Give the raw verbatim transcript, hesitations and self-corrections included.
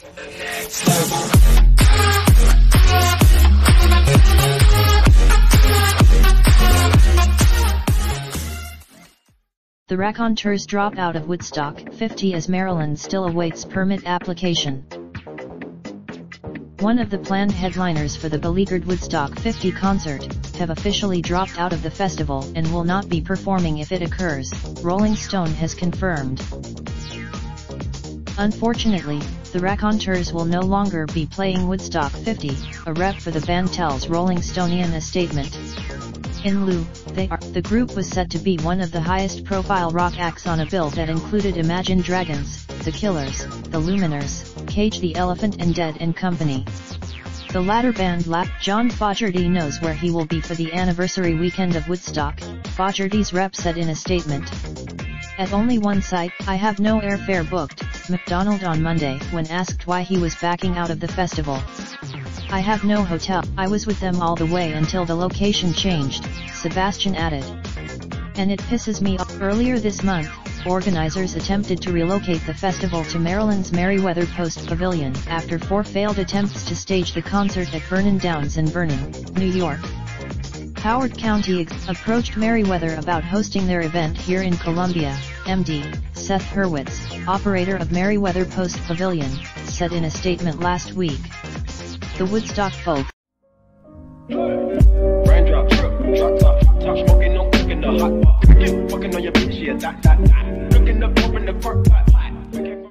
The next The Raconteurs drop out of Woodstock fifty as Maryland still awaits permit application. One of the planned headliners for the beleaguered Woodstock fifty concert have officially dropped out of the festival and will not be performing if it occurs, Rolling Stone has confirmed. Unfortunately, the Raconteurs will no longer be playing Woodstock fifty, a rep for the band tells Rolling Stone in a statement. In lieu, they are. The group was said to be one of the highest profile rock acts on a bill that included Imagine Dragons, The Killers, The Lumineers, Cage the Elephant and Dead and Company. The latter band lapped John Fogerty knows where he will be for the anniversary weekend of Woodstock, Fogerty's rep said in a statement. At only one site, I have no airfare booked, McDonald on Monday when asked why he was backing out of the festival. I have no hotel. I was with them all the way until the location changed, Sebastian added. And it pisses me off. Earlier this month, organizers attempted to relocate the festival to Maryland's Merriweather Post Pavilion after four failed attempts to stage the concert at Vernon Downs in Vernon, New York. Howard County approached Merriweather about hosting their event here in Columbia, M D, Seth Hurwitz, operator of Merriweather Post Pavilion, said in a statement last week. The Woodstock folk. Raindrop, drip, drop top, top smoking, no cooking the hot pot. Fucking on your bitch, yeah, that, that, that. Looking up, open the park, pot, pot.